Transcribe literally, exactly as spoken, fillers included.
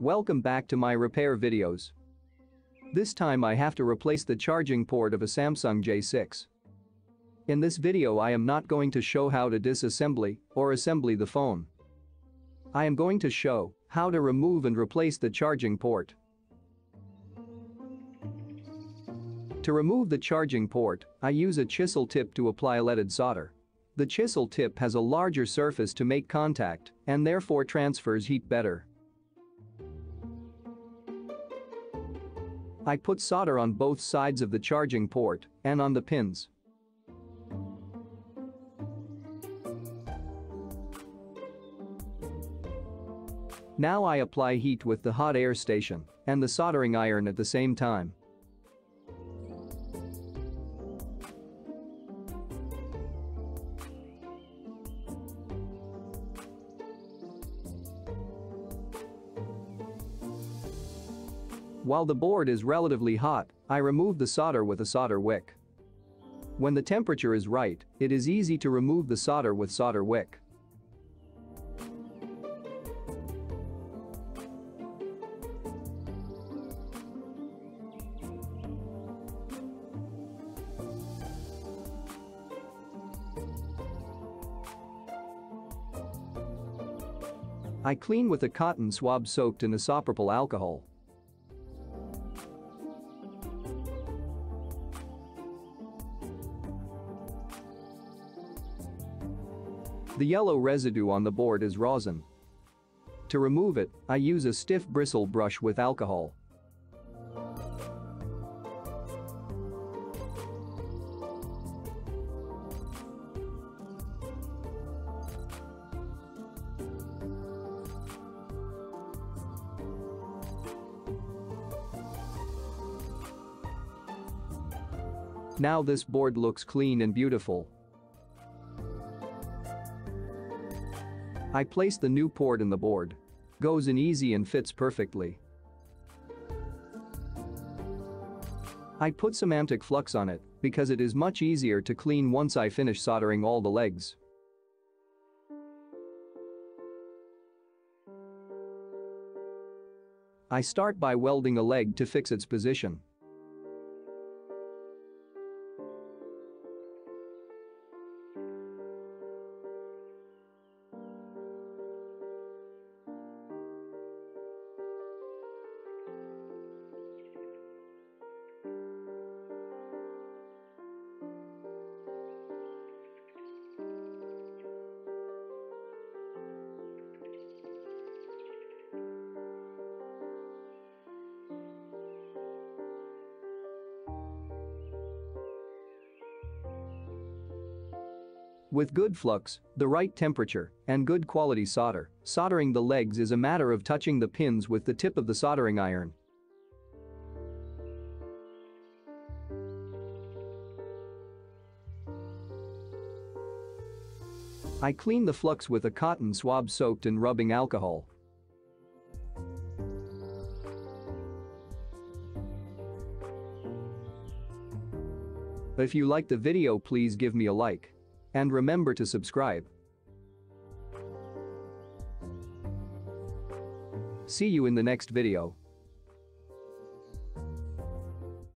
Welcome back to my repair videos. This time I have to replace the charging port of a Samsung J six. In this video I am not going to show how to disassembly or assembly the phone. I am going to show how to remove and replace the charging port. To remove the charging port, I use a chisel tip to apply leaded solder. The chisel tip has a larger surface to make contact and therefore transfers heat better. I put solder on both sides of the charging port and on the pins. Now I apply heat with the hot air station and the soldering iron at the same time. While the board is relatively hot, I remove the solder with a solder wick. When the temperature is right, it is easy to remove the solder with solder wick. I clean with a cotton swab soaked in isopropyl alcohol. The yellow residue on the board is rosin. To remove it, I use a stiff bristle brush with alcohol. Now this board looks clean and beautiful. I place the new port in the board. Goes in easy and fits perfectly. I put some anti-flux on it because it is much easier to clean once I finish soldering all the legs. I start by welding a leg to fix its position. With good flux, the right temperature, and good quality solder, soldering the legs is a matter of touching the pins with the tip of the soldering iron. I clean the flux with a cotton swab soaked in rubbing alcohol. If you like the video, please give me a like. And remember to subscribe. See you in the next video.